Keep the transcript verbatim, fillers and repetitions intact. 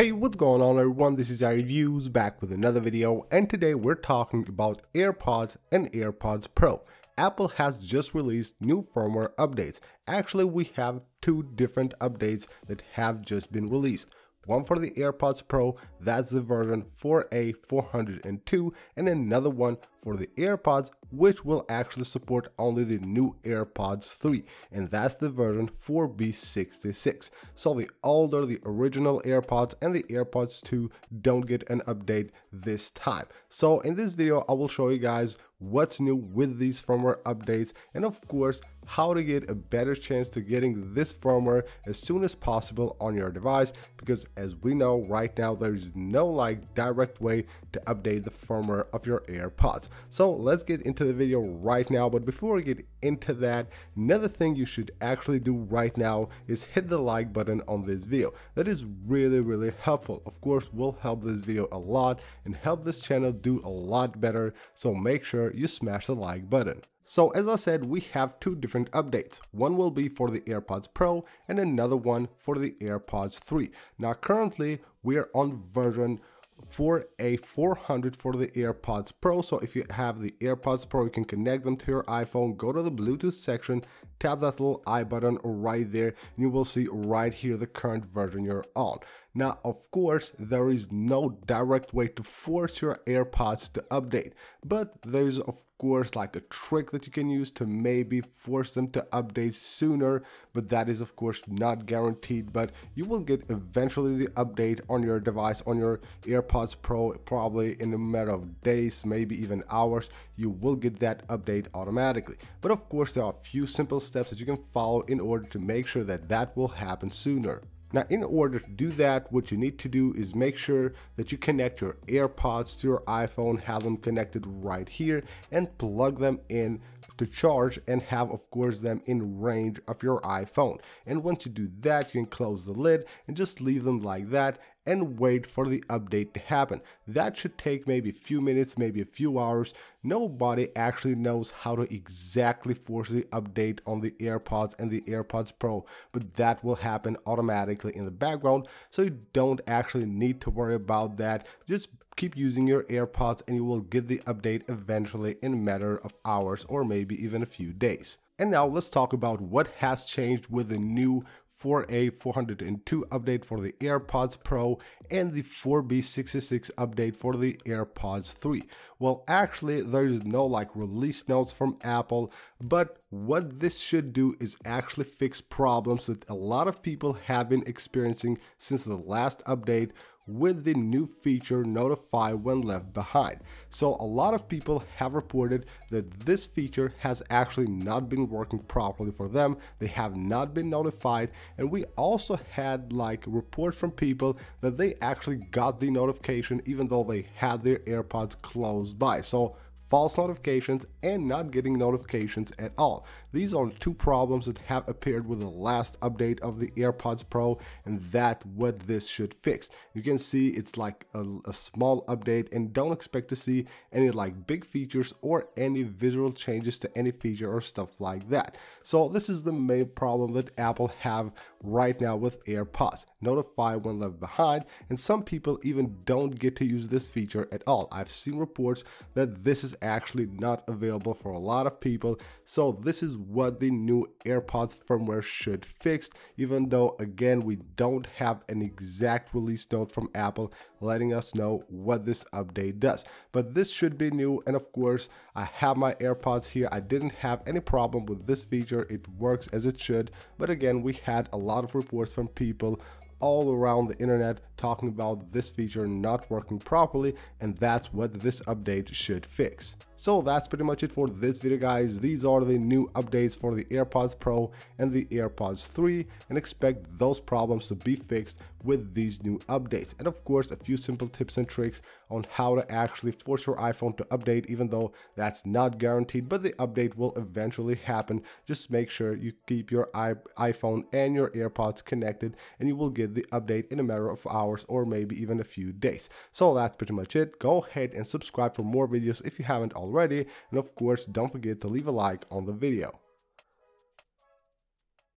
Hey, what's going on everyone, this is iReviews back with another video, and today we're talking about AirPods and AirPods Pro. Apple has just released new firmware updates. Actually, we have two different updates that have just been released. One for the AirPods Pro, that's the version four A four oh two, and another one for the AirPods, which will actually support only the new AirPods three, and that's the version four B sixty-six. So the older, the original AirPods and the AirPods two don't get an update this time. So in this video, I will show you guys what's new with these firmware updates, and of course, how to get a better chance to getting this firmware as soon as possible on your device, because as we know right now, there's no like direct way to update the firmware of your AirPods. So let's get into the video right now. But before we get into that, another thing you should actually do right now is hit the like button on this video. That is really, really helpful. Of course, will help this video a lot and help this channel do a lot better. So make sure you smash the like button. So as I said, we have two different updates. One will be for the AirPods Pro and another one for the AirPods three. Now currently we are on version four A four hundred for the AirPods Pro. So if you have the AirPods Pro, you can connect them to your iPhone, go to the Bluetooth section, tap that little I button right there, and you will see right here the current version you're on. Now, of course, there is no direct way to force your AirPods to update, but there's of course like a trick that you can use to maybe force them to update sooner, but that is of course not guaranteed, but you will get eventually the update on your device, on your AirPods Pro, probably in a matter of days, maybe even hours, you will get that update automatically. But of course, there are a few simple steps that you can follow in order to make sure that that will happen sooner. Now, in order to do that, what you need to do is make sure that you connect your AirPods to your iPhone, have them connected right here, and plug them in to charge and have, of course, them in range of your iPhone. And once you do that, you can close the lid and just leave them like that and wait for the update to happen. That should take maybe a few minutes, maybe a few hours. Nobody actually knows how to exactly force the update on the AirPods and the AirPods Pro, but that will happen automatically in the background, so you don't actually need to worry about that. Just keep using your AirPods and you will get the update eventually in a matter of hours or maybe even a few days. And now let's talk about what has changed with the new four A four oh two update for the AirPods Pro and the four B sixty-six update for the AirPods three. Well, actually, there is no like release notes from Apple, but what this should do is actually fix problems that a lot of people have been experiencing since the last update with the new feature notify when left behind. So a lot of people have reported that this feature has actually not been working properly for them. They have not been notified, and we also had like reports from people that they actually got the notification even though they had their AirPods close by. So false notifications and not getting notifications at all. These are two problems that have appeared with the last update of the AirPods Pro, and that's what this should fix. You can see it's like a, a small update, and don't expect to see any like big features or any visual changes to any feature or stuff like that. So this is the main problem that Apple have right now with AirPods. Notify when left behind, and some people even don't get to use this feature at all. I've seen reports that this is actually not available for a lot of people. So this is what the new AirPods firmware should fix, even though again we don't have an exact release note from Apple letting us know what this update does, but this should be new. And of course, I have my AirPods here. I didn't have any problem with this feature. It works as it should, but again, we had a lot of reports from people all around the internet talking about this feature not working properly, and that's what this update should fix. So that's pretty much it for this video, guys. These are the new updates for the AirPods Pro and the AirPods three, and expect those problems to be fixed with these new updates. And of course, a few simple tips and tricks on how to actually force your iPhone to update, even though that's not guaranteed, but the update will eventually happen. Just make sure you keep your iPhone and your AirPods connected, and you will get the update in a matter of hours or maybe even a few days. So that's pretty much it. Go ahead and subscribe for more videos if you haven't already, and of course, don't forget to leave a like on the video.